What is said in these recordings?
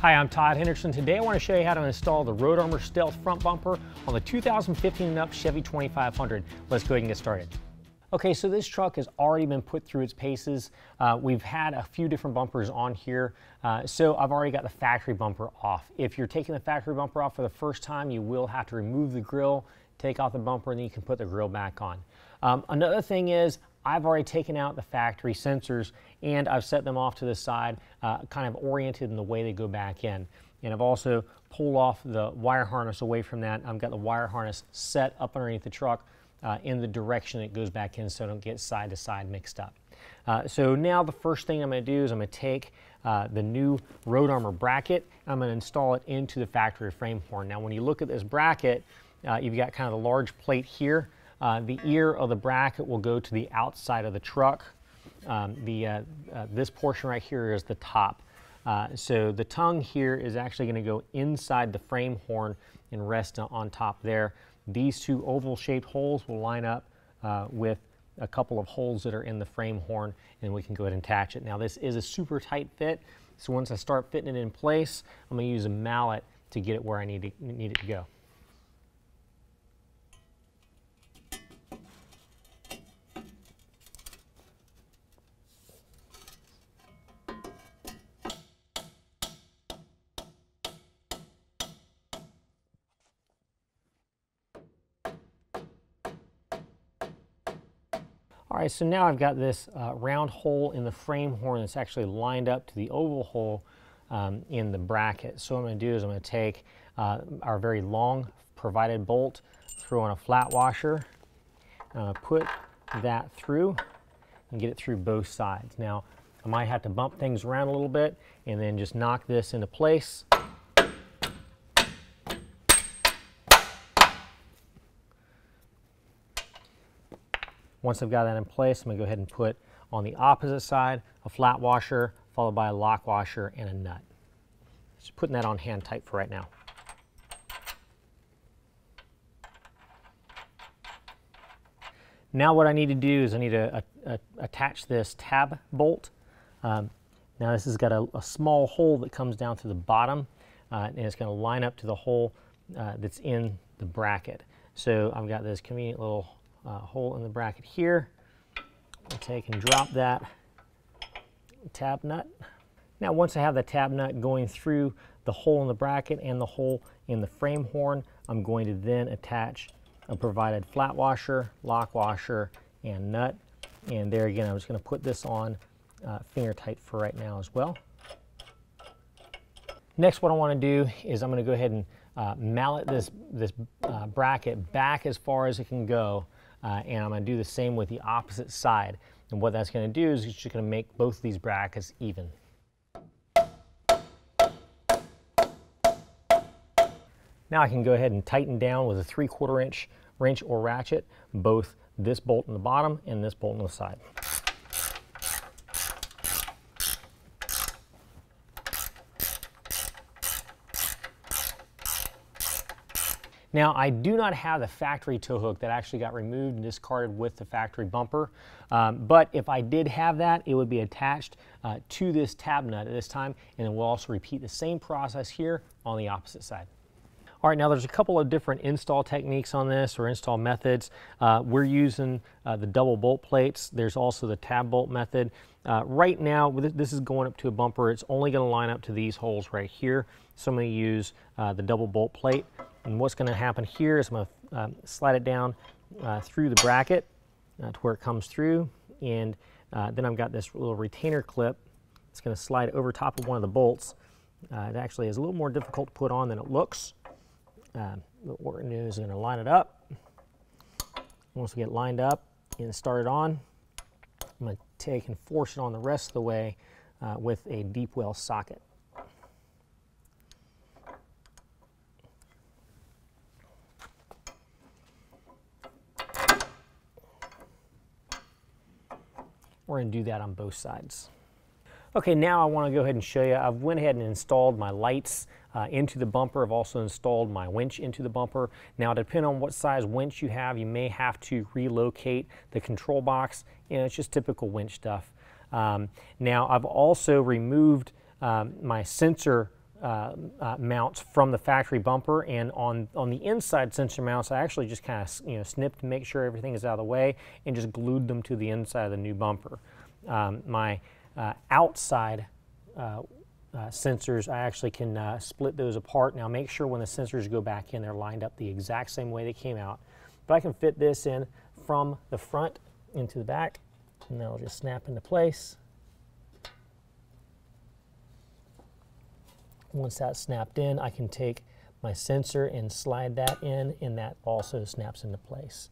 Hi, I'm Todd Hendrickson. Today I want to show you how to install the Road Armor Stealth front bumper on the 2015 and up Chevy 2500. Let's go ahead and get started. Okay, so this truck has already been put through its paces. We've had a few different bumpers on here, so I've already got the factory bumper off. If you're taking the factory bumper off for the first time, you will have to remove the grill, take off the bumper, and then you can put the grill back on. Another thing is, I've already taken out the factory sensors and I've set them off to the side, kind of oriented in the way they go back in. And I've also pulled off the wire harness away from that. I've got the wire harness set up underneath the truck in the direction it goes back in so I don't get side to side mixed up. So now the first thing I'm going to do is I'm going to take the new Road Armor bracket and I'm going to install it into the factory frame horn. Now when you look at this bracket, you've got kind of a large plate here. The ear of the bracket will go to the outside of the truck. This portion right here is the top. So the tongue here is actually going to go inside the frame horn and rest on top there. These two oval-shaped holes will line up with a couple of holes that are in the frame horn, and we can go ahead and attach it. Now this is a super tight fit, so once I start fitting it in place, I'm going to use a mallet to get it where I need it to go. All right, so now I've got this round hole in the frame horn that's actually lined up to the oval hole in the bracket. So what I'm going to do is I'm going to take our very long provided bolt, throw on a flat washer, put that through and get it through both sides. Now I might have to bump things around a little bit and then just knock this into place. Once I've got that in place, I'm going to go ahead and put on the opposite side a flat washer followed by a lock washer and a nut. Just putting that on hand tight for right now. Now what I need to do is I need to attach this tab bolt. Now this has got a small hole that comes down to the bottom and it's going to line up to the hole that's in the bracket. So I've got this convenient little hole in the bracket here. I'll take and drop that tab nut. Now once I have the tab nut going through the hole in the bracket and the hole in the frame horn, I'm going to then attach a provided flat washer, lock washer, and nut. And there again, I'm just going to put this on finger tight for right now as well. Next, what I want to do is I'm going to go ahead and mallet this bracket back as far as it can go. And I'm going to do the same with the opposite side. And what that's going to do is it's just going to make both these brackets even. Now I can go ahead and tighten down with a 3/4 inch wrench or ratchet, both this bolt in the bottom and this bolt on the side. Now, I do not have the factory tow hook that actually got removed and discarded with the factory bumper, but if I did have that, it would be attached to this tab nut at this time, and then we'll also repeat the same process here on the opposite side. All right, now there's a couple of different install techniques on this, or install methods. We're using the double bolt plates. There's also the tab bolt method. Right now, this is going up to a bumper. It's only going to line up to these holes right here. So I'm going to use the double bolt plate. And what's going to happen here is I'm going to slide it down through the bracket to where it comes through. And then I've got this little retainer clip. It's going to slide over top of one of the bolts. It actually is a little more difficult to put on than it looks. What we're going to do is I'm going to line it up. Once we get lined up and started on, I'm going to take and force it on the rest of the way with a deep well socket. We're going to do that on both sides. Okay, now I want to go ahead and show you. I've went ahead and installed my lights into the bumper. I've also installed my winch into the bumper. Now, depending on what size winch you have, you may have to relocate the control box. You know, it's just typical winch stuff. Now, I've also removed my sensor mounts from the factory bumper, and on the inside sensor mounts, I actually just kind of snipped to make sure everything is out of the way and just glued them to the inside of the new bumper. My outside sensors, I actually can split those apart. Now make sure when the sensors go back in, they're lined up the exact same way they came out. But I can fit this in from the front into the back, and that'll just snap into place. Once that's snapped in, I can take my sensor and slide that in, and that also snaps into place.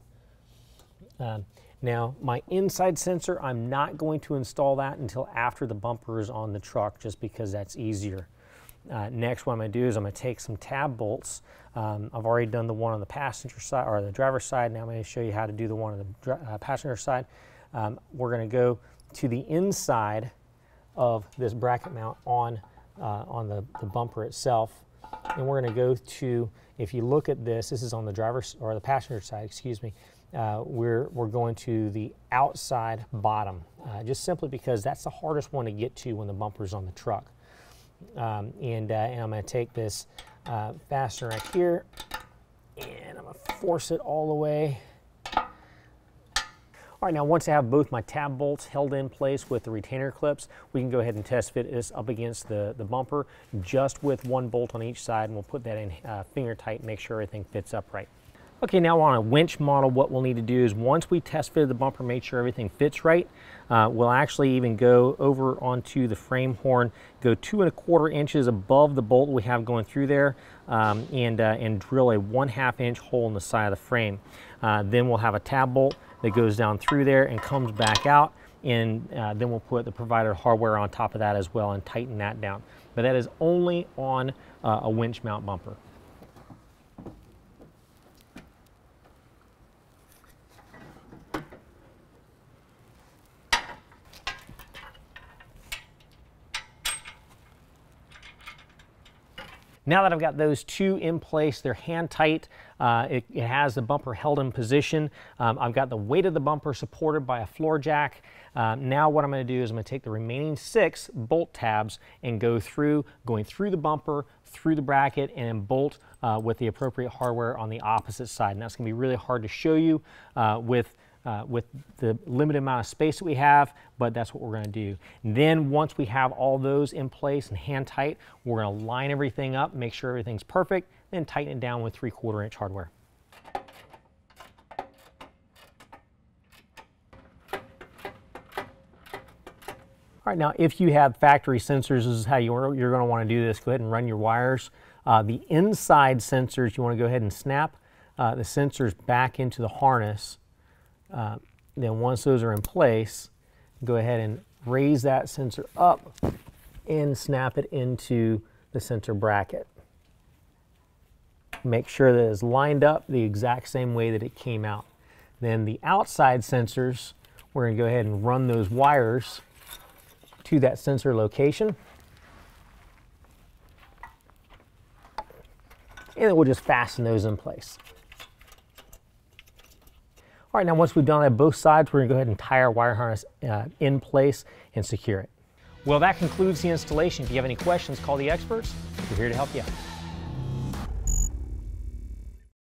Now, my inside sensor, I'm not going to install that until after the bumper is on the truck, just because that's easier. Next, what I'm going to do is I'm going to take some tab bolts. I've already done the one on the passenger side, or the driver's side. Now I'm going to show you how to do the one on the passenger side. We're going to go to the inside of this bracket mount on the bumper itself, and we're going to go to, if you look at this, this is on the driver's, or the passenger side, excuse me. We're going to the outside bottom, just simply because that's the hardest one to get to when the bumper's on the truck. And I'm going to take this fastener right here, and I'm going to force it all the way. All right, now once I have both my tab bolts held in place with the retainer clips, we can go ahead and test fit this up against the bumper just with one bolt on each side, and we'll put that in finger tight and make sure everything fits up right. Okay, now on a winch model, what we'll need to do is once we test fitted the bumper, make sure everything fits right, we'll actually even go over onto the frame horn, go 2¼ inches above the bolt we have going through there, and drill a 1/2 inch hole in the side of the frame. Then we'll have a tab bolt that goes down through there and comes back out, and then we'll put the provided hardware on top of that as well and tighten that down. But that is only on a winch mount bumper. Now that I've got those two in place, they're hand tight, it has the bumper held in position. I've got the weight of the bumper supported by a floor jack. Now what I'm going to do is I'm going to take the remaining 6 bolt tabs and go through, going through the bumper, through the bracket, and bolt with the appropriate hardware on the opposite side. And that's going to be really hard to show you with the limited amount of space that we have, but that's what we're going to do. And then once we have all those in place and hand tight, we're going to line everything up, make sure everything's perfect, then tighten it down with 3/4 inch hardware. All right, now if you have factory sensors, this is how you're going to want to do this. Go ahead and run your wires. The inside sensors, you want to go ahead and snap the sensors back into the harness. Then once those are in place, go ahead and raise that sensor up and snap it into the sensor bracket. Make sure that it's lined up the exact same way that it came out. Then the outside sensors, we're going to go ahead and run those wires to that sensor location. And then we'll just fasten those in place. All right, now once we've done that both sides, we're going to go ahead and tie our wire harness in place and secure it. Well, that concludes the installation. If you have any questions, call the experts. We're here to help you out.